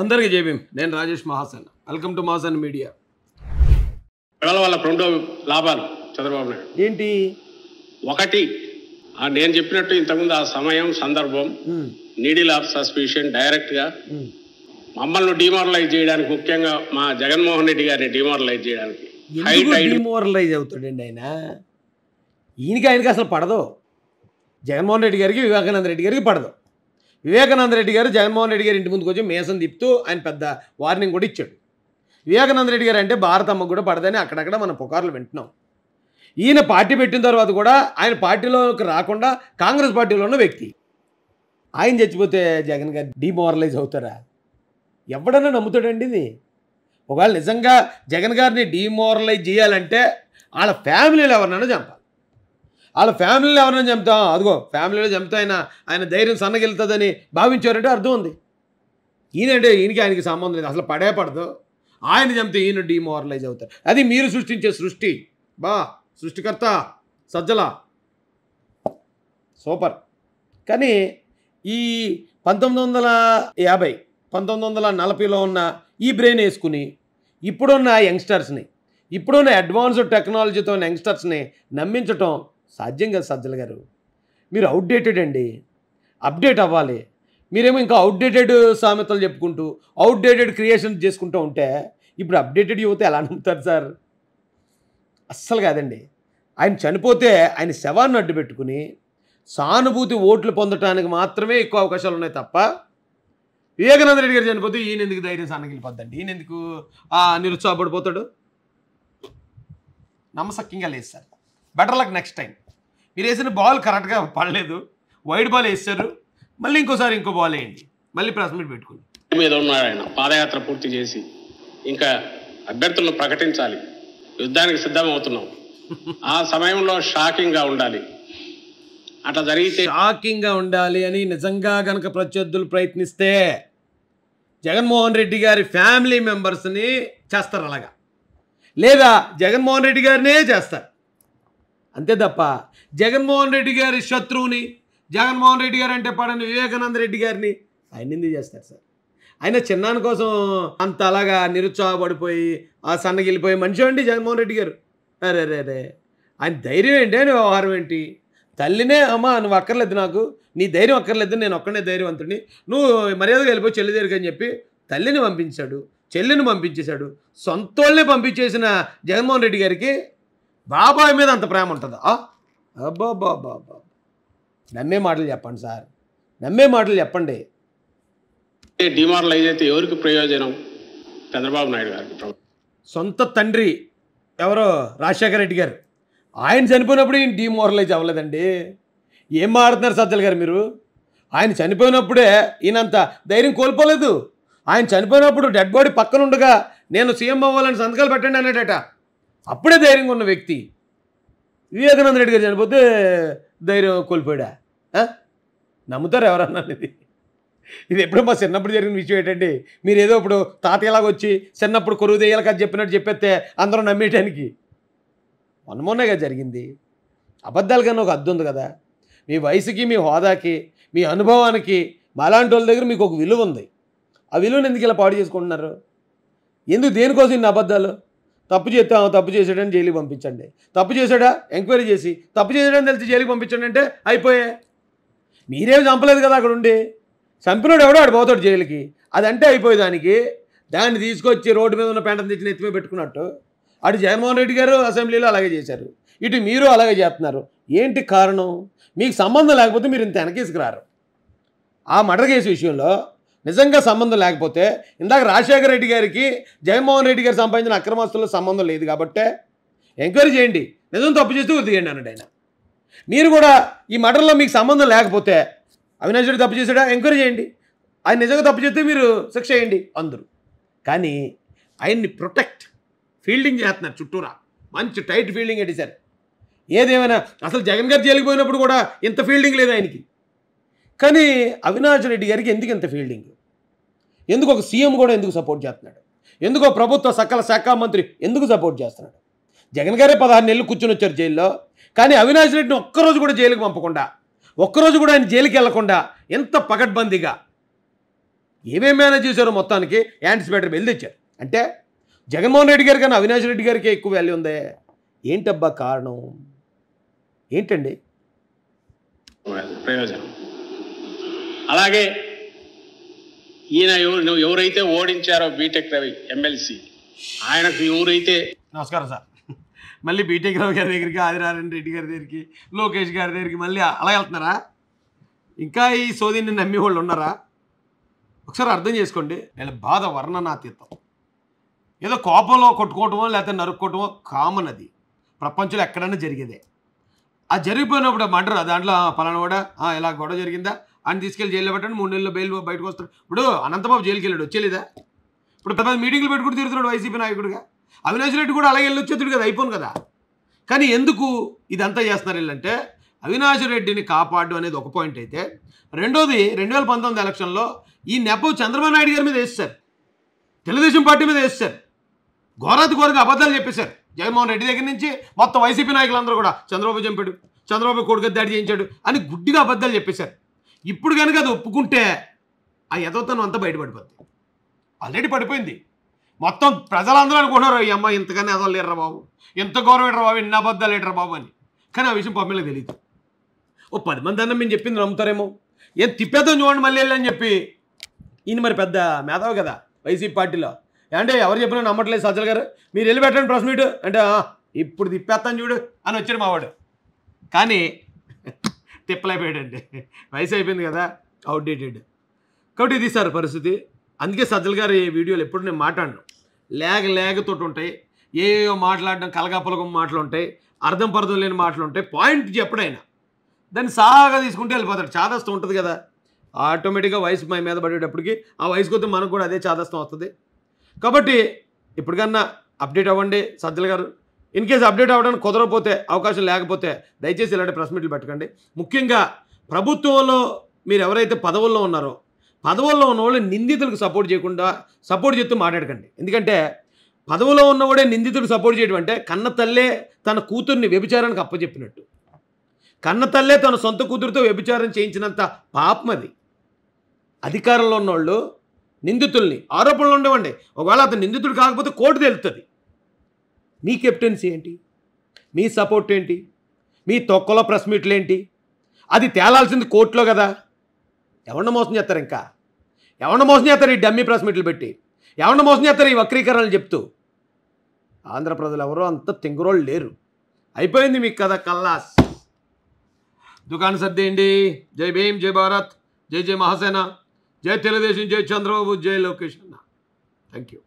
అందరికీ జేబీం, నేను Rajesh Mahasan. Welcome to Mahasan media. వాళ్ళ రెండో లాభాలు చంద్రబాబు నాయుడు ఏంటి? ఒకటి, నేను చెప్పినట్టు ఇంతకుముందు ఆ సమయం సందర్భం నీడిల్ ఆఫ్ సస్పిషన్ డైరెక్ట్గా మమ్మల్ని డిమారలైజ్ చేయడానికి, ముఖ్యంగా మా జగన్మోహన్ రెడ్డి గారిని డిమారలైజ్ చేయడానికి. డిమారలైజ్ అవుతాడండి ఆయన, ఆయనకి అసలు పడదు. జగన్మోహన్ రెడ్డి గారికి, వివేకానంద రెడ్డి గారికి పడదు. వివేకానంద రెడ్డి గారు జగన్మోహన్ రెడ్డి గారి ఇంటి ముందుకు వచ్చి మేసం తిప్పుతూ ఆయన పెద్ద వార్నింగ్ కూడా ఇచ్చాడు. వివేకానంద రెడ్డి గారు అంటే భారతమ్మకు కూడా పడదని అక్కడక్కడ మనం పుకార్లు వింటున్నాం. ఈయన పార్టీ పెట్టిన తర్వాత కూడా ఆయన పార్టీలోకి రాకుండా కాంగ్రెస్ పార్టీలో ఉన్న వ్యక్తి. ఆయన చచ్చిపోతే జగన్ గారు డిమోరలైజ్ అవుతారా? ఎవడన్నా నమ్ముతాడండి ఇది? ఒకవేళ నిజంగా జగన్ గారిని డిమోరలైజ్ చేయాలంటే వాళ్ళ ఫ్యామిలీలో ఎవరినైనా చంపాలి. వాళ్ళ ఫ్యామిలీలో ఎవరైనా చంపుతాం, అదిగో ఫ్యామిలీలో చంపుతా ఆయన ధైర్యం సన్నగిలుతుందని భావించారంటే అర్థం ఉంది. ఈయనంటే ఈయనకి ఆయనకి సంబంధం లేదు, అసలు పడే పడదు. ఆయన చంపితే ఈయన డిమోరలైజ్ అవుతారు. అది మీరు సృష్టించే సృష్టి. బా సృష్టికర్త సజ్జల సూపర్. కానీ ఈ 1950, 1940లో ఉన్న ఈ బ్రెయిన్ వేసుకుని ఇప్పుడున్న యంగ్స్టర్స్ని, ఇప్పుడున్న అడ్వాన్స్డ్ టెక్నాలజీతో ఉన్న యంగ్స్టర్స్ని నమ్మించటం సాధ్యం కాదు. సజ్జల గారు, మీరు అవుట్డేటెడ్ అండి, అప్డేట్ అవ్వాలి. మీరేమో ఇంకా అవుట్డేటెడ్ సామెతలు చెప్పుకుంటూ అవుట్డేటెడ్ క్రియేషన్ చేసుకుంటూ ఉంటే ఇప్పుడు అప్డేటెడ్ యువత ఎలా నమ్ముతారు సార్? అస్సలు కాదండి. ఆయన చనిపోతే ఆయన శవాన్ని అడ్డు పెట్టుకుని సానుభూతి ఓట్లు పొందడానికి మాత్రమే ఎక్కువ అవకాశాలు ఉన్నాయి తప్ప, వివేకానంద రెడ్డి గారు చనిపోతే ఈయన ఎందుకు ధైర్యం సన్నగిలిపోద్దండి, ఈయన ఎందుకు నిరుత్సాహపడిపోతాడు? నమ్మసక్యంగా లేదు sir. Better luck next time. మీరు వేసిన బాల్ కరెక్ట్గా పడలేదు, వైడ్ బాల్ వేస్తారు, మళ్ళీ ఇంకోసారి ఇంకో బాల్ వేయండి, మళ్ళీ ప్రెస్ మీట్ పెట్టుకోండి. మీద ఉన్నారు ఆయన. పాదయాత్ర పూర్తి చేసి ఇంకా అభ్యర్థులను ప్రకటించాలి, యుద్ధానికి సిద్ధమవుతున్నాం. ఆ సమయంలో షాకింగ్గా ఉండాలి. అట్లా జరిగితే షాకింగ్గా ఉండాలి అని నిజంగా కనుక ప్రత్యర్థులు ప్రయత్నిస్తే జగన్మోహన్ రెడ్డి గారి ఫ్యామిలీ మెంబర్స్ని చేస్తారు అలాగా, లేదా జగన్మోహన్ రెడ్డి గారినే చేస్తారు అంతే తప్ప, జగన్మోహన్ రెడ్డి గారి శత్రువుని, జగన్మోహన్ రెడ్డి గారు అంటే పడని వివేకానంద రెడ్డి గారిని ఆయన ఎందుకు చేస్తారు సార్? ఆయన చిన్నాన్న కోసం అంత అలాగా నిరుత్సాహపడిపోయి ఆ సన్నగిలిపోయి మనిషి అండి జగన్మోహన్ రెడ్డి గారు. అరే రే రే, ఆయన ధైర్యం ఏంటి, ఆయన వ్యవహారం ఏంటి? తల్లినే, అమ్మ నువ్వు అక్కర్లేదు నాకు, నీ ధైర్యం అక్కర్లేదు, నేను ఒక్కనే ధైర్యవంతుడిని, నువ్వు మర్యాదగా వెళ్ళిపోయి చెల్లి దగ్గరికి అని చెప్పి తల్లిని పంపించాడు, చెల్లిని పంపించేశాడు. సొంతోళ్ళని పంపించేసిన జగన్మోహన్ రెడ్డి గారికి బాబాయ్ మీద అంత ప్రేమ ఉంటుందా? అబ్బాబాబా, నమ్మే మాటలు చెప్పండి సార్, నమ్మే మాటలు చెప్పండి. డిమారలైజ్ అయితే ఎవరికి ప్రయోజనం? చంద్రబాబు నాయుడు గారికి. సొంత తండ్రి ఎవరో రాజశేఖర రెడ్డి గారు, ఆయన చనిపోయినప్పుడు ఈయన డిమోరలైజ్ అవ్వలేదండి. ఏం మాట్లాడుతున్నారు సజ్జల గారు మీరు? ఆయన చనిపోయినప్పుడే ఈయనంత ధైర్యం కోల్పోలేదు. ఆయన చనిపోయినప్పుడు డెడ్ బాడీ పక్కన ఉండగా నేను సీఎం అవ్వాలని సంతకాలు పెట్టండి అనేటట, అప్పుడే ధైర్యంగా ఉన్న వ్యక్తి. వివేకానంద రెడ్డి గారు చనిపోతే ధైర్యం కోల్పోయాడా? నమ్ముతారు ఎవరన్నా? ఇది ఎప్పుడో మా చిన్నప్పుడు జరిగిన విషయం ఏంటండి, మీరు ఏదో ఇప్పుడు తాతయ్యలాగా వచ్చి చిన్నప్పుడు కొరువు దెయ్యాల కథ చెప్పినట్టు చెప్పేస్తే అందరూ నమ్మేయటానికి మనమోనేగా జరిగింది. అబద్ధాలు కన్నా ఒక అద్దు ఉంది కదా. మీ వయసుకి, మీ హోదాకి, మీ అనుభవానికి మాలాంటి వాళ్ళ దగ్గర మీకు ఒక విలువ ఉంది. ఆ విలువను ఎందుకు ఇలా పాడు చేసుకుంటున్నారు? ఎందుకు, దేనికోసం ఇన్ని అబద్ధాలు? తప్పు చేస్తే తప్పు చేసాడని జైలుకి పంపించండి, తప్పు చేశాడా ఎంక్వైరీ చేసి తప్పు చేశాడని తెలిసి జైలుకి పంపించండి అంటే అయిపోయే. మీరేం చంపలేదు కదా అక్కడ ఉండి, చంపినోడు ఎవడో ఆడు పోతాడు జైలుకి. అదంటే అయిపోయేదానికి దాన్ని తీసుకొచ్చి రోడ్డు మీద ఉన్న పెంటను తెచ్చిన ఎత్తిమే పెట్టుకున్నట్టు అటు జగన్మోహన్ రెడ్డి గారు అసెంబ్లీలో అలాగే చేశారు, ఇటు మీరు అలాగే చేస్తున్నారు. ఏంటి కారణం? మీకు సంబంధం లేకపోతే మీరు ఇంత వెనకేసుకురారు. ఆ మర్డర్ కేసు విషయంలో నిజంగా సంబంధం లేకపోతే, ఇందాక రాజశేఖర రెడ్డి గారికి జగన్మోహన్ రెడ్డి గారు సంపాదించిన అక్రమాస్తుల్లో సంబంధం లేదు కాబట్టి ఎంక్వైరీ చేయండి, నిజం తప్పు చేస్తే వదిలేయండి అన్నాడు ఆయన. మీరు కూడా ఈ మర్డర్లో మీకు సంబంధం లేకపోతే అవినాష్ రెడ్డి తప్పు చేశాడా ఎంక్వైరీ చేయండి, ఆయన నిజంగా తప్పు చేస్తే మీరు శిక్ష చేయండి అందరూ. కానీ ఆయన్ని ప్రొటెక్ట్ ఫీల్డింగ్ చేస్తున్నారు చుట్టూరా, మంచి టైట్ ఫీల్డింగ్ పెట్టేశారు. ఏదేమైనా అసలు జగన్ గారు జైలుకి పోయినప్పుడు కూడా ఇంత ఫీల్డింగ్ లేదు ఆయనకి, కానీ అవినాష్ రెడ్డి గారికి ఎందుకు ఇంత ఫీల్డింగ్? ఎందుకు ఒక సీఎం కూడా ఎందుకు సపోర్ట్ చేస్తున్నాడు? ఎందుకు ప్రభుత్వ సకల శాఖ మంత్రి ఎందుకు సపోర్ట్ చేస్తున్నాడు? జగన్ గారే 16 నెలలు కూర్చొని వచ్చారు జైల్లో, కానీ అవినాష్ రెడ్డిని ఒక్కరోజు కూడా జైలుకి పంపకుండా, ఒక్కరోజు కూడా ఆయన జైలుకి వెళ్లకుండా ఎంత పకడ్బందీగా ఏమేమి మేనేజ్ చేశారో మొత్తానికి యాంటిసిపేటర్ బిల్డ్ ఇచ్చారు. అంటే జగన్మోహన్ రెడ్డి గారి కన్నా అవినాష్ రెడ్డి గారికి ఎక్కువ వాల్యూ ఉందే, ఏంటబ్బా కారణం ఏంటండి ప్రయోజనం? అలాగే ఈయన ఎవరైతే ఓడించారో బీటెక్ రవి ఎమ్మెల్సీ, ఆయనకు ఎవరైతే నమస్కారం సార్, మళ్ళీ బీటెక్ రవి గారి దగ్గరికి, ఆదినారాయణ రెడ్డి గారి దగ్గరికి, లోకేష్ గారి దగ్గరికి మళ్ళీ అలా వెళ్తున్నారా? ఇంకా ఈ సోదీని నమ్మి వాళ్ళు ఉన్నారా? ఒకసారి అర్థం చేసుకోండి. వీళ్ళ బాధ వర్ణనాతీతం. ఏదో కోపంలో కొట్టుకోవటమో లేకపోతే నరుక్కోవటమో కామన్, అది ప్రపంచంలో ఎక్కడైనా జరిగేదే. ఆ జరిగిపోయినప్పుడు మండరు దాంట్లో పలానా కూడా ఇలా గొడవ జరిగిందా అని తీసుకెళ్ళి జైల్లో పెట్టండి, 3 నెలలు బెయిల్ బయటకు వస్తాడు. ఇప్పుడు అనంతబాబు జైలుకి వెళ్ళాడు, వచ్చేలేదా? ఇప్పుడు పెద్ద మీటింగ్లు పెట్టుకుని తిరుగుతున్నాడు వైసీపీ నాయకుడిగా. అవినాష్ రెడ్డి కూడా అలాగే వెళ్ళి వచ్చేతుడు కదా, అయిపోను కదా. కానీ ఎందుకు ఇదంతా చేస్తున్నారు వీళ్ళంటే, అవినాష్ రెడ్డిని కాపాడడం అనేది ఒక పాయింట్ అయితే, రెండోది 2019 ఎలక్షన్లో ఈ నెపం చంద్రబాబు నాయుడు గారి మీద వేస్తారు, తెలుగుదేశం పార్టీ మీద వేస్తారు, ఘోరాతి ఘోరగా అబద్ధాలు చెప్పేశారు. జగన్మోహన్ రెడ్డి దగ్గర నుంచి మొత్తం వైసీపీ నాయకులందరూ కూడా చంద్రబాబు చంపాడు, చంద్రబాబు కొడుకు దాడి చేయించాడు అని గుడ్డిగా అబద్ధాలు చెప్పేశారు. ఇప్పుడు కనుక అది ఒప్పుకుంటే ఆ యథోత్తనం అంతా బయటపడిపోతుంది. ఆల్రెడీ పడిపోయింది. మొత్తం ప్రజలందరూ అనుకుంటున్నారు, ఈ అమ్మాయి ఇంతకన్నా అదోళ్ళు లేడరా బాబు, ఎంత గౌరవం ఏడరా బాబు, ఎన్ని అబద్ధాలు లేడరా బాబు అని. కానీ ఆ విషయం పమ్మిలో తెలియదు. 10 మంది అన్న మేము చెప్పింది నమ్ముతారేమో, ఏం తిప్పేద్దాం చూడండి మళ్ళీ వెళ్ళని చెప్పి. ఈయన మరి పెద్ద మేధావు కదా వైసీపీ పార్టీలో, అంటే ఎవరు చెప్పినా నమ్మట్లేదు. సజ్జల గారు మీరు వెళ్ళి పెట్టండి ప్రెస్ మీట్ అంటే, ఇప్పుడు తిప్పేస్తాను చూడు అని వచ్చాడు మావాడు. కానీ తిప్పలేకపోయాడండి, వయసు అయిపోయింది కదా, అవుట్డేటెడ్ కాబట్టి ఇది సార్ పరిస్థితి. అందుకే సజ్జల గారు ఈ వీడియోలు ఎప్పుడు నేను మాట్లాడను, లేగతోటి ఉంటాయి, ఏవో మాట్లాడడం కలగాపలగం మాటలు ఉంటాయి, అర్థం పర్థం లేని మాటలు ఉంటాయి. పాయింట్ చెప్పడైనా దాన్ని సాగా తీసుకుంటే వెళ్ళిపోతాడు. చాదస్తం ఉంటుంది కదా ఆటోమేటిక్గా, వయసు మా మీద పడేటప్పటికి ఆ వయసు కొద్ది మనకు కూడా అదే చాదస్తం వస్తుంది. కాబట్టి ఇప్పటికన్నా అప్డేట్ అవ్వండి సజ్జల గారు. ఇన్ కేసు అప్డేట్ అవ్వడానికి కుదరకపోతే, అవకాశం లేకపోతే దయచేసి ఇలాంటి ప్రెస్ మీట్లు పెట్టకండి. ముఖ్యంగా ప్రభుత్వంలో మీరు ఎవరైతే పదవుల్లో ఉన్నారో, పదవుల్లో ఉన్నవాళ్ళు నిందితులకు సపోర్ట్ చేయకుండా సపోర్ట్ చేస్తూ మాట్లాడకండి. ఎందుకంటే పదవులో ఉన్నవాడే నిందితుడు సపోర్ట్ చేయడం అంటే కన్న తల్లే తన కూతుర్ని వ్యభిచారానికి అప్పచెప్పినట్టు, కన్న తల్లే తన సొంత కూతురుతో వ్యభిచారం చేయించినంత పాపం అది. అధికారంలో ఉన్నవాళ్ళు నిందితుల్ని, ఆరోపణలు ఉండవండి, ఒకవేళ అతను నిందితుడు కాకపోతే కోర్టు తెలుస్తుంది. మీ కెప్టెన్సీ ఏంటి, మీ సపోర్ట్ ఏంటి, మీ తొక్కలో ప్రెస్ మీట్లు ఏంటి? అది తేలాల్సింది కోర్టులో కదా. ఎవరిని మోసం చేస్తారు ఇంకా? ఎవరిని మోసం చేస్తారు ఈ డమ్మీ ప్రెస్ మీట్లు పెట్టి? ఎవరిని మోసం చేస్తారు ఈ వక్రీకరణలు చెప్తూ? ఆంధ్ర ప్రజలు ఎవరో అంత తింగురోళ్ళు లేరు. అయిపోయింది మీకు కదా కల్లాస్. దుకాణ సర్దేయండి. జై భీమ్, జై భారత్, జై జై మహాసేన, జై తెలుగుదేశం, జై చంద్రబాబు, జై లోకేష్ అన్న. Thank you.